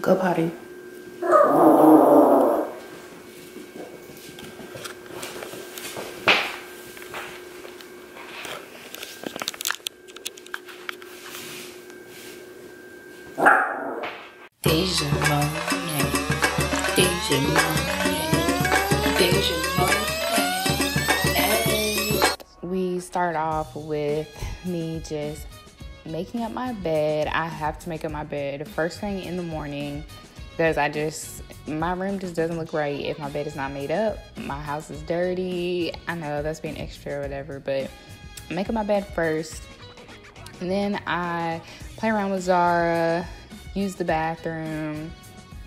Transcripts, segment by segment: Go potty. We start off with me just making up my bed. I have to make up my bed first thing in the morning because my room just doesn't look right if my bed is not made up. My house is dirty. I know that's being extra or whatever, but I make up my bed first. And then I play around with Zara, use the bathroom,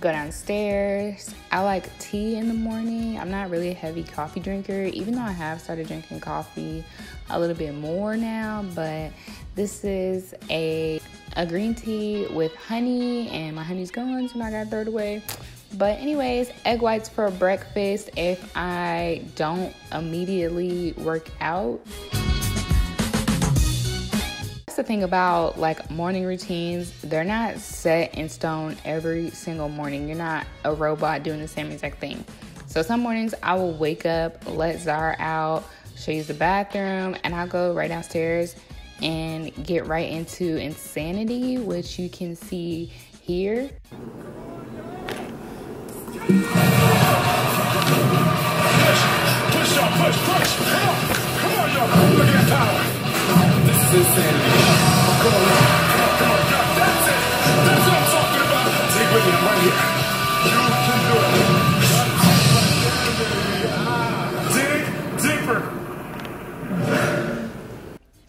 go downstairs. I like tea in the morning. I'm not really a heavy coffee drinker, even though I have started drinking coffee a little bit more now, but this is a green tea with honey, and my honey's gone, so now I gotta throw it away. But anyways, egg whites for breakfast if I don't immediately work out. The thing about like morning routines, they're not set in stone every single morning. You're not a robot doing the same exact thing. So some mornings I will wake up, let Zara out, she'll use the bathroom, and I'll go right downstairs and get right into insanity, which you can see here. This is insanity.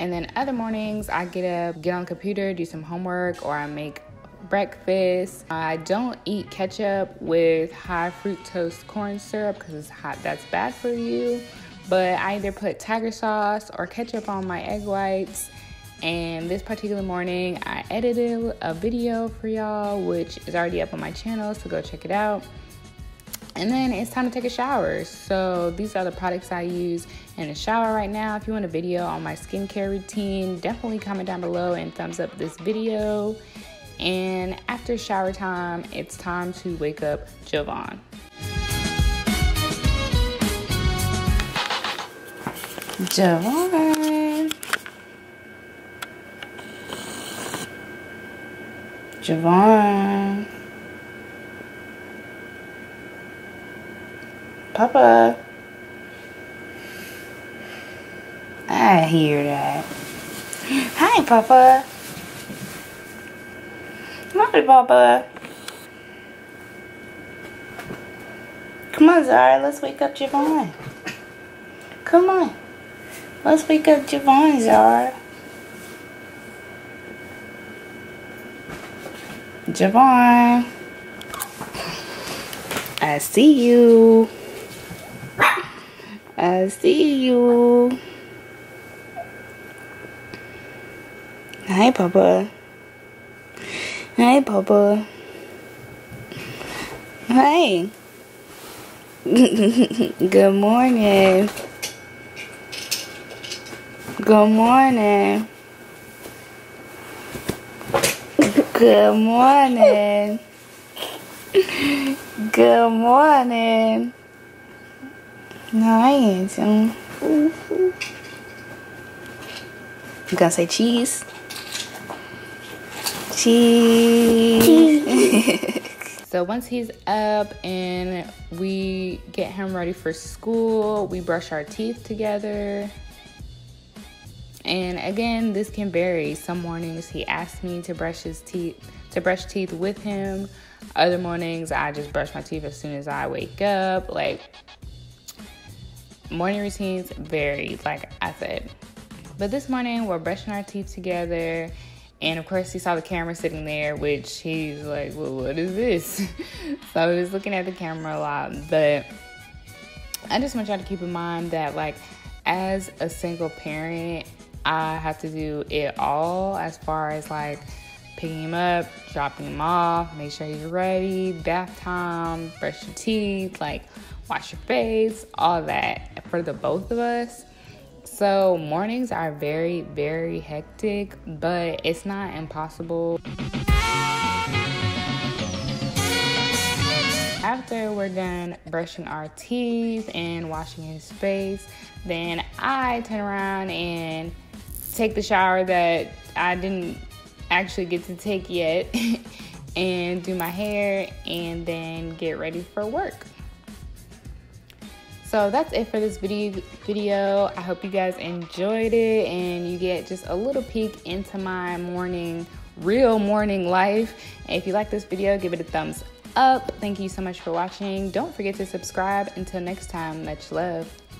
And then other mornings, I get up, get on the computer, do some homework, or I make breakfast. I don't eat ketchup with high fructose corn syrup because it's hot, that's bad for you. But I either put tiger sauce or ketchup on my egg whites. And this particular morning, I edited a video for y'all, which is already up on my channel, so go check it out. And then it's time to take a shower. So these are the products I use in the shower right now. If you want a video on my skincare routine, definitely comment down below and thumbs up this video. And after shower time, it's time to wake up Jovan. Jovan. Papa. I hear that. Hi, Papa. Come on, Papa. Come on, Zara. Let's wake up Jovan. Come on. Let's wake up Jovan, Zara. Jovan. I see you. I see you. Hi, Papa. Hi, Papa. Hi. Good morning. Good morning. Good morning. Good morning. Nice. You gonna say cheese? Cheese. So once he's up and we get him ready for school, we brush our teeth together. And again, this can vary. Some mornings he asks me to brush teeth with him. Other mornings I just brush my teeth as soon as I wake up. Like, morning routines vary, like I said. But this morning we're brushing our teeth together, and of course he saw the camera sitting there, which he's like, well, what is this? So he was looking at the camera a lot. But I just want y'all to keep in mind that, like, as a single parent, I have to do it all, as far as like picking him up, dropping him off, make sure he's ready, bath time, brush your teeth, like wash your face, all that for the both of us. So mornings are very, very hectic, but it's not impossible. after we're done brushing our teeth and washing his face, then I turn around and take the shower that I didn't actually get to take yet and do my hair and then get ready for work. So that's it for this video. I hope you guys enjoyed it and you get just a little peek into my morning, real morning life. And if you like this video, give it a thumbs up. Thank you so much for watching. Don't forget to subscribe. Until next time, much love.